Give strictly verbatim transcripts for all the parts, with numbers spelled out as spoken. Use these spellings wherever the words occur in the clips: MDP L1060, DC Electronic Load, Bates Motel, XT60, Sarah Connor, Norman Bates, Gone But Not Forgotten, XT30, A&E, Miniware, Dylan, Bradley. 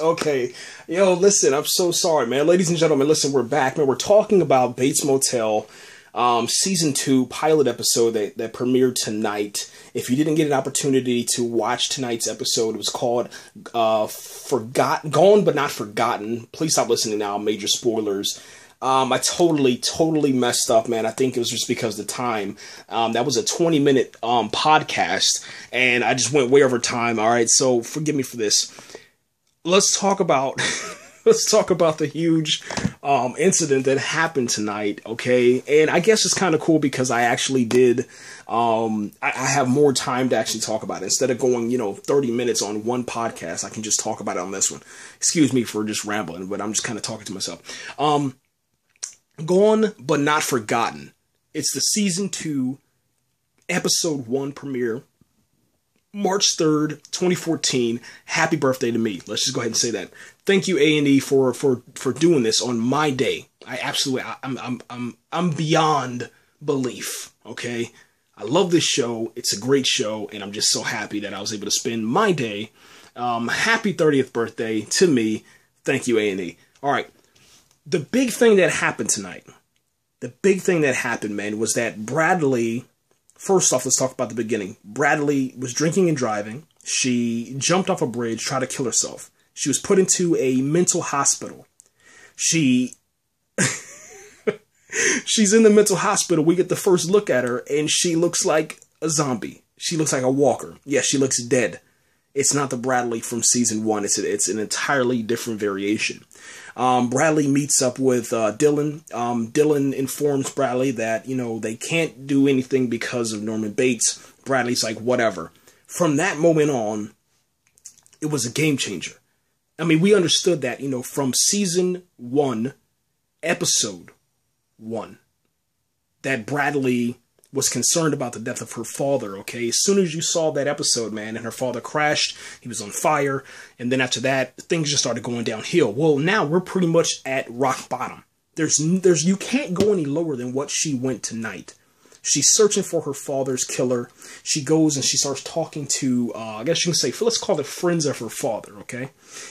Okay, yo, listen, I'm so sorry, man. Ladies and gentlemen, listen, we're back, man. We're talking about Bates Motel, um, season two pilot episode that, that premiered tonight. If you didn't get an opportunity to watch tonight's episode, it was called uh, Forgot, Gone But Not Forgotten. Please stop listening now, major spoilers. Um, I totally, totally messed up, man. I think it was just because of the time. Um, that was a twenty-minute um, podcast, and I just went way over time, all right? So forgive me for this. Let's talk about let's talk about the huge um, incident that happened tonight, okay? And I guess it's kind of cool because I actually did um, I, I have more time to actually talk about it instead of going, you know, thirty minutes on one podcast. I can just talk about it on this one. Excuse me for just rambling, but I'm just kind of talking to myself. Um, Gone But Not Forgotten. It's the season two, episode one premiere. March third, twenty fourteen. Happy birthday to me. Let's just go ahead and say that. Thank you, A and E, for for for doing this on my day. I absolutely, I, I'm I'm I'm I'm beyond belief. Okay, I love this show. It's a great show, and I'm just so happy that I was able to spend my day. Um, happy thirtieth birthday to me. Thank you, A and E. All right, the big thing that happened tonight. The big thing that happened, man, was that Bradley. First off, let's talk about the beginning. Bradley was drinking and driving. She jumped off a bridge, tried to kill herself. She was put into a mental hospital. She she's in the mental hospital. We get the first look at her, and she looks like a zombie. She looks like a walker. Yeah, she looks dead. It's not the Bradley from season one. It's a, it's an entirely different variation. Um, Bradley meets up with uh, Dylan. Um, Dylan informs Bradley that, you know, they can't do anything because of Norman Bates. Bradley's like, whatever. From that moment on, it was a game changer. I mean, we understood that, you know, from season one, episode one, that Bradley was concerned about the death of her father, okay? As soon as you saw that episode, man, and her father crashed, he was on fire, and then after that, things just started going downhill. Well, now we're pretty much at rock bottom. There's, there's, you can't go any lower than what she went tonight. She's searching for her father's killer. She goes and she starts talking to, uh, I guess you can say, let's call it friends of her father, okay?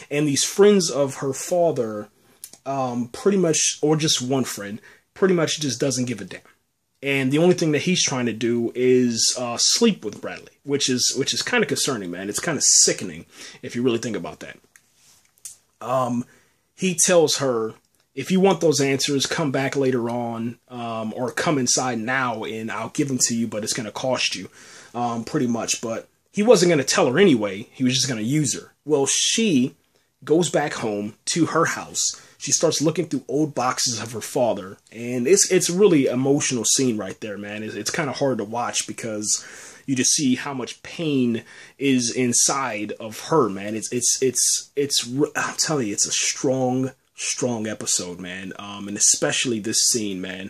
And these friends of her father, um, pretty much, or just one friend, pretty much just doesn't give a damn. And the only thing that he's trying to do is uh, sleep with Bradley, which is which is kind of concerning, man. It's kind of sickening if you really think about that. Um, he tells her, if you want those answers, come back later on um, or come inside now and I'll give them to you, but it's going to cost you um, pretty much. But he wasn't going to tell her anyway. He was just going to use her. Well, she goes back home to her house. She starts looking through old boxes of her father, and it's it's really emotional scene right there, man. It's, it's kind of hard to watch because you just see how much pain is inside of her, man. It's it's it's it's. I'm telling you, it's a strong, strong episode, man. Um, and especially this scene, man.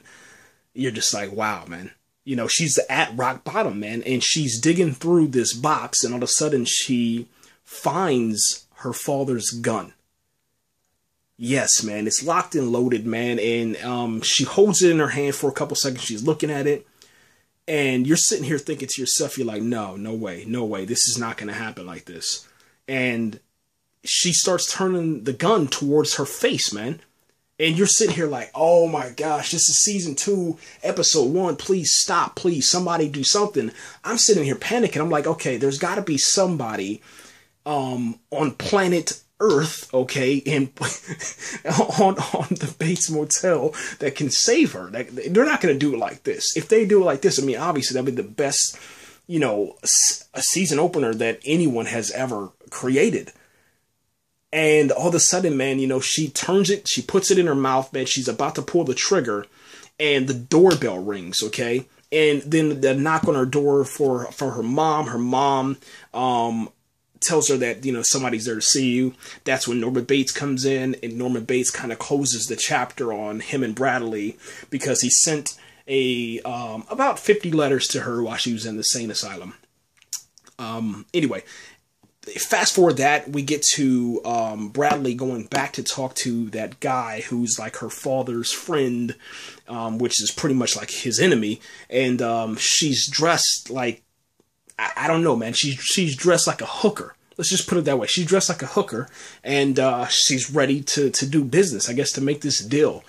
You're just like, wow, man. You know, she's at rock bottom, man, and she's digging through this box, and all of a sudden she finds her father's gun. Yes, man, it's locked and loaded, man, and um, she holds it in her hand for a couple seconds. She's looking at it, and you're sitting here thinking to yourself, you're like, no, no way, no way. This is not going to happen like this, and she starts turning the gun towards her face, man, and you're sitting here like, oh, my gosh, this is season two, episode one. Please stop, please, somebody do something. I'm sitting here panicking. I'm like, okay, there's got to be somebody um, on planet Earth, okay, and on on the Bates Motel that can save her. That they're not going to do it like this. If they do it like this, I mean, obviously that'd be the best, you know, a season opener that anyone has ever created. And all of a sudden, man, you know, she turns it, she puts it in her mouth, man. She's about to pull the trigger, and the doorbell rings, okay, and then the knock on her door for for her mom. Her mom, um. tells her that, you know, somebody's there to see you. That's when Norman Bates comes in, and Norman Bates kind of closes the chapter on him and Bradley because he sent a um, about fifty letters to her while she was in the sane asylum. Um, anyway, fast forward that, we get to um, Bradley going back to talk to that guy who's like her father's friend, um, which is pretty much like his enemy, and um, she's dressed like, I don't know, man. She's she's dressed like a hooker. Let's just put it that way. She's dressed like a hooker, and uh, she's ready to, to do business, I guess, to make this deal.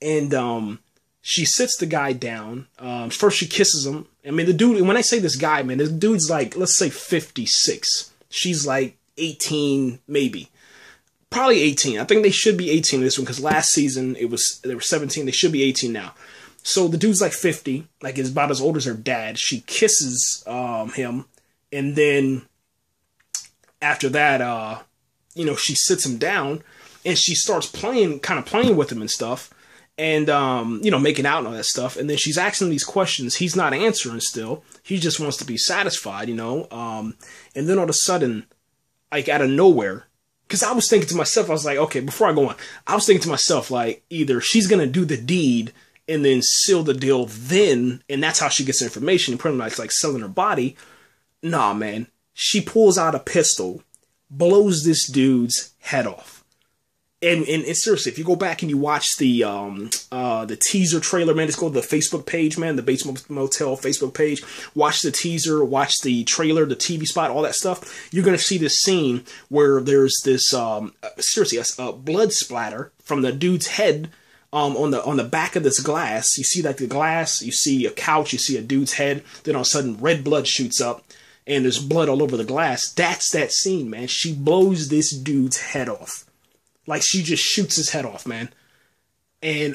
And um, she sits the guy down. Um, first, she kisses him. I mean, the dude, when I say this guy, man, this dude's like, let's say fifty-six. She's like eighteen, maybe. Probably eighteen. I think they should be eighteen in this one, because last season it was they were seventeen. They should be eighteen now. So the dude's like fifty, like is about as old as her dad. She kisses um, him, and then after that, uh, you know, she sits him down, and she starts playing, kind of playing with him and stuff, and um, you know, making out and all that stuff. And then she's asking him these questions. He's not answering still. He just wants to be satisfied, you know. Um, and then all of a sudden, like out of nowhere. Because I was thinking to myself, I was like, okay, before I go on, I was thinking to myself, like, either she's going to do the deed and then seal the deal then, and that's how she gets information, and pretty much like selling her body. Nah, man. She pulls out a pistol, blows this dude's head off. And, and, and seriously, if you go back and you watch the um, uh, the teaser trailer, man, it's called the Facebook page, man, the Bates Motel Facebook page. Watch the teaser, watch the trailer, the T V spot, all that stuff. You're going to see this scene where there's this, um, seriously, a, a blood splatter from the dude's head um, on the on the back of this glass. You see like the glass, you see a couch, you see a dude's head. Then all of a sudden, red blood shoots up, and there's blood all over the glass. That's that scene, man. She blows this dude's head off. Like, she just shoots his head off, man. And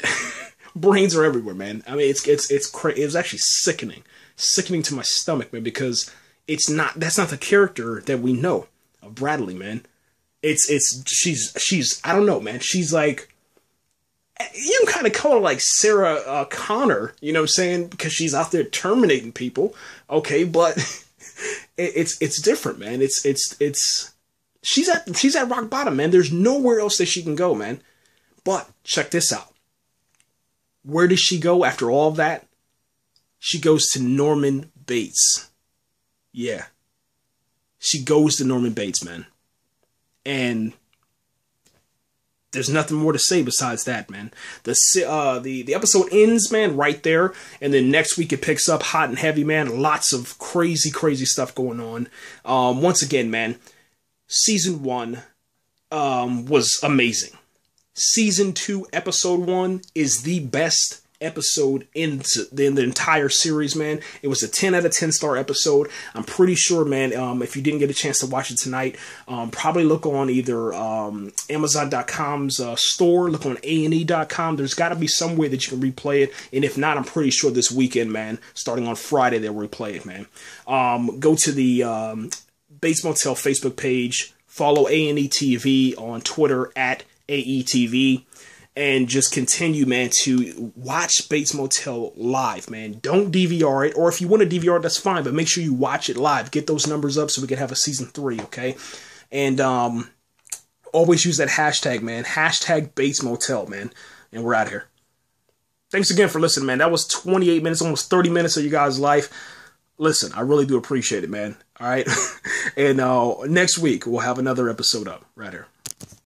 brains are everywhere, man. I mean, it's, it's, it's crazy. It was actually sickening. Sickening to my stomach, man, because it's not, that's not the character that we know of Bradley, man. It's, it's, she's, she's, I don't know, man. She's like, you can kind of call her like Sarah uh, Connor, you know what I'm saying? Because she's out there terminating people. Okay, but it, it's, it's different, man. It's, it's, it's. She's at she's at rock bottom, man. There's nowhere else that she can go, man. But check this out. Where does she go after all of that? She goes to Norman Bates. Yeah. She goes to Norman Bates, man. And there's nothing more to say besides that, man. The uh, the the episode ends, man, right there, and then next week it picks up hot and heavy, man. Lots of crazy, crazy stuff going on. Um, once again, man. Season one um, was amazing. Season two, episode one is the best episode in the, in the entire series, man. It was a ten out of ten star episode. I'm pretty sure, man, um, if you didn't get a chance to watch it tonight, um, probably look on either um, Amazon dot com's uh, store, look on A and E dot com. There's got to be some way that you can replay it. And if not, I'm pretty sure this weekend, man, starting on Friday, they'll replay it, man. Um, go to the... Um, Bates Motel Facebook page, follow A and E T V on Twitter at A E T V, and just continue, man, to watch Bates Motel live, man. Don't D V R it, or if you want to D V R it, that's fine, but make sure you watch it live. Get those numbers up so we can have a season three, okay? And um, always use that hashtag, man. Hashtag Bates Motel, man. And we're out here. Thanks again for listening, man. That was twenty-eight minutes, almost thirty minutes of your guys' life. Listen, I really do appreciate it, man. All right. And uh, next week, we'll have another episode up right here.